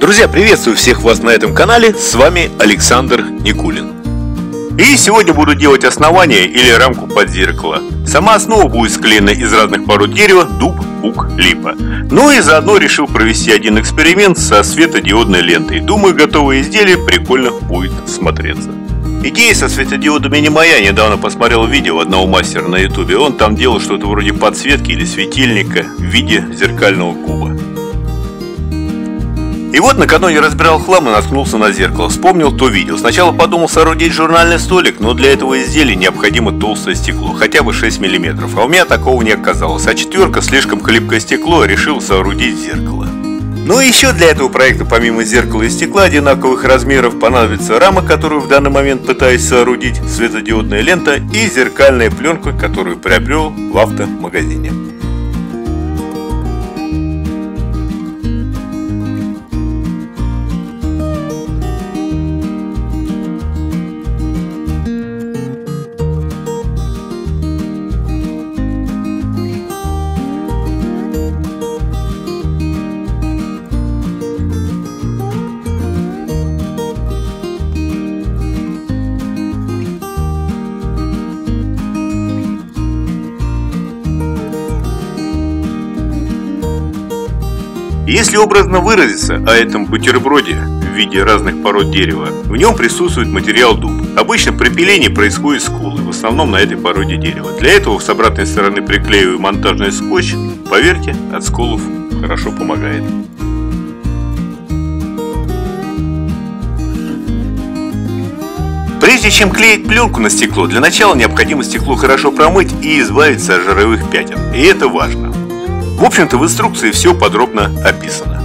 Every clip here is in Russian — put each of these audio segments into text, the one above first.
Друзья, приветствую всех вас на этом канале, с вами Александр Никулин. И сегодня буду делать основание или рамку под зеркало. Сама основа будет склеена из разных пород дерева: дуб, бук, липа. Ну и заодно решил провести один эксперимент со светодиодной лентой. Думаю, готовое изделие прикольно будет смотреться. Идея со светодиодами не моя, недавно посмотрел видео одного мастера на ютубе. Он там делал что-то вроде подсветки или светильника в виде зеркального куба. И вот накануне разбирал хлам и наткнулся на зеркало. Вспомнил, то видел. Сначала подумал соорудить журнальный столик, но для этого изделия необходимо толстое стекло, хотя бы 6 мм. А у меня такого не оказалось. А четверка — слишком хлипкое стекло, решил соорудить зеркало. Ну и еще для этого проекта, помимо зеркала и стекла одинаковых размеров, понадобится рама, которую в данный момент пытаюсь соорудить, светодиодная лента и зеркальная пленка, которую приобрел в автомагазине. Если образно выразиться о этом бутерброде в виде разных пород дерева, в нем присутствует материал дуб. Обычно при пилении происходят сколы, в основном на этой породе дерева. Для этого с обратной стороны приклеиваю монтажный скотч. Поверьте, от сколов хорошо помогает. Прежде чем клеить пленку на стекло, для начала необходимо стекло хорошо промыть и избавиться от жировых пятен. И это важно. В общем-то, в инструкции все подробно описано.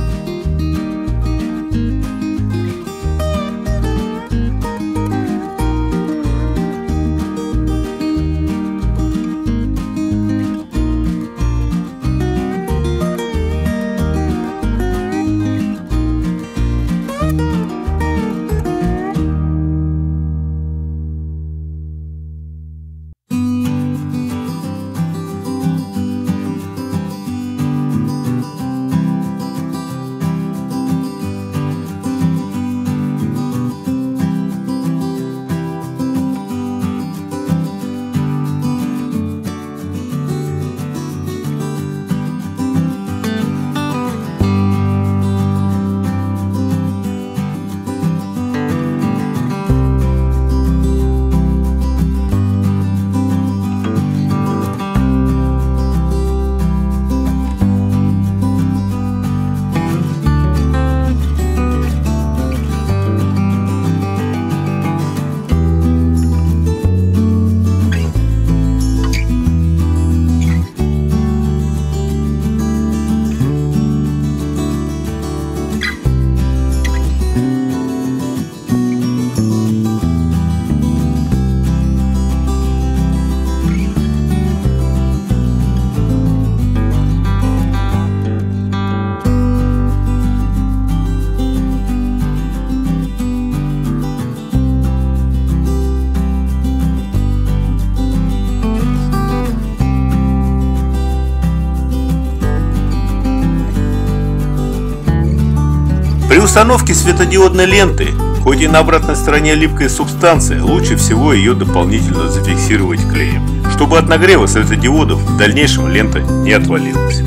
При установке светодиодной ленты, хоть и на обратной стороне липкая субстанция, лучше всего ее дополнительно зафиксировать клеем, чтобы от нагрева светодиодов в дальнейшем лента не отвалилась.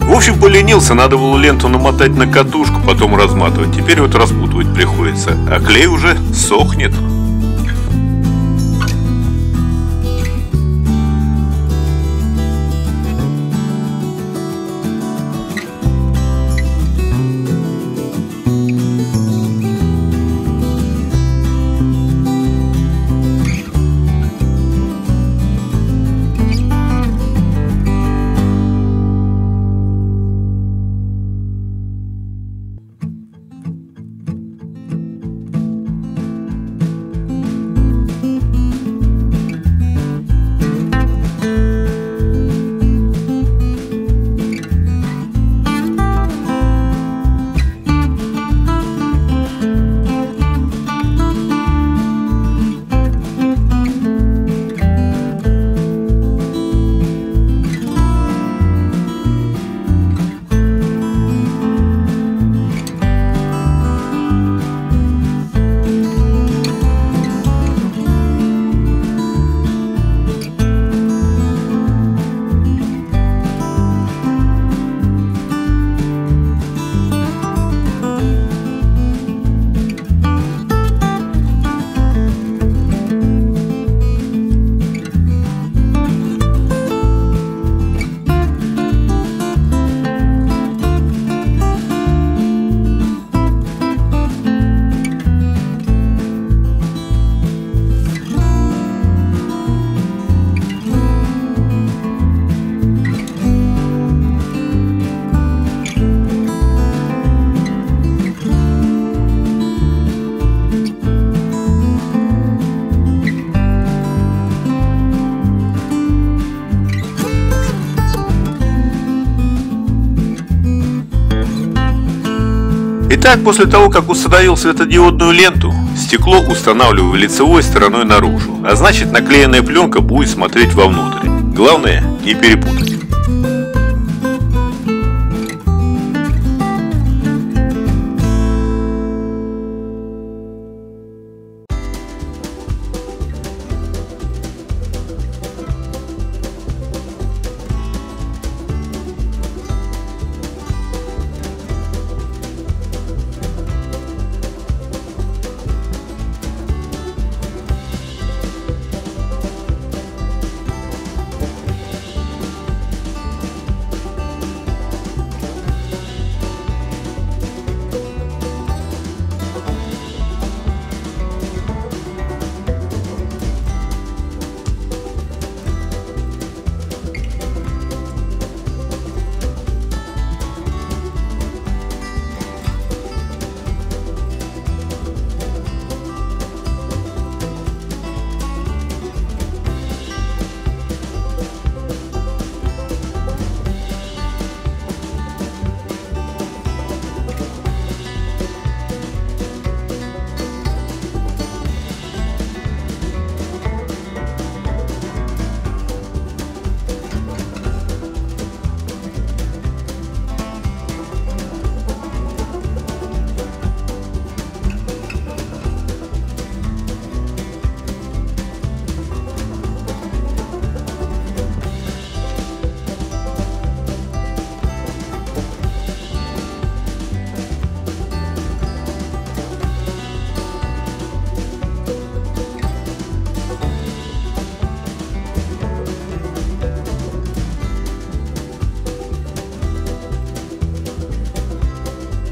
В общем, поленился, надо было ленту намотать на катушку, потом разматывать. Теперь вот распутывать приходится, а клей уже сохнет. Итак, после того, как установил светодиодную ленту, стекло устанавливаю лицевой стороной наружу, а значит наклеенная пленка будет смотреть вовнутрь. Главное не перепутать.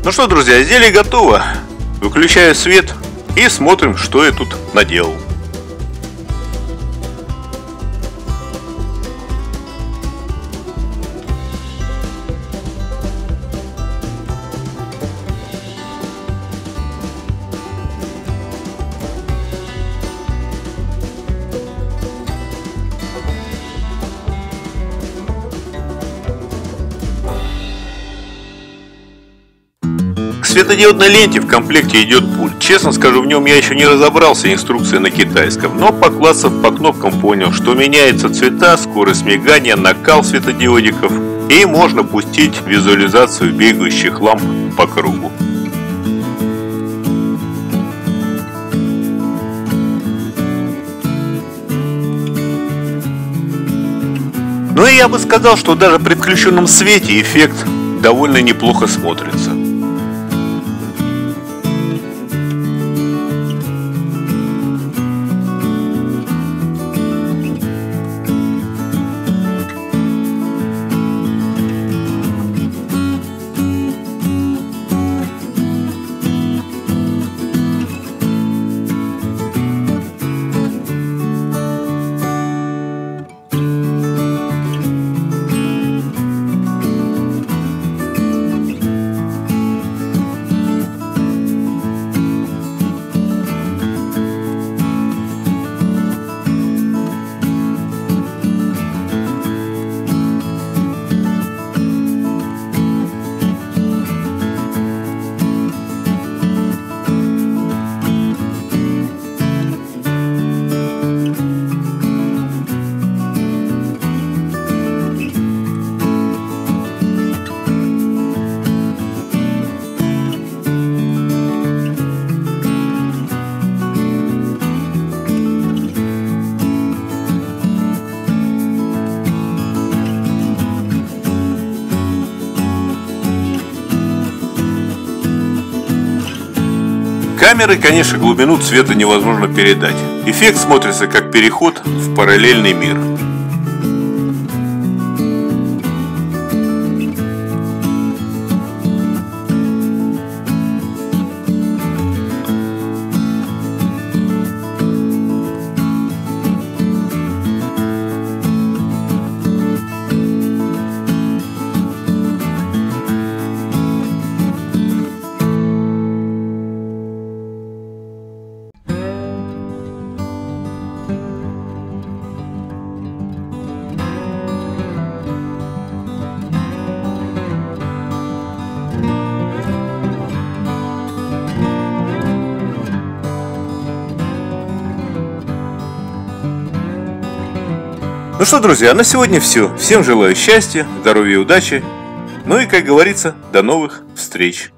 Ну что, друзья, изделие готово. Выключаю свет и смотрим, что я тут наделал. В светодиодной ленте в комплекте идет пульт. Честно скажу, в нем я еще не разобрался, инструкции на китайском, но поклацав по кнопкам понял, что меняются цвета, скорость мигания, накал светодиодиков, и можно пустить визуализацию бегающих ламп по кругу. Ну и я бы сказал, что даже при включенном свете эффект довольно неплохо смотрится. Камерой, конечно, глубину цвета невозможно передать. Эффект смотрится как переход в параллельный мир. Ну что, друзья, на сегодня все. Всем желаю счастья, здоровья и удачи. Ну и, как говорится, до новых встреч.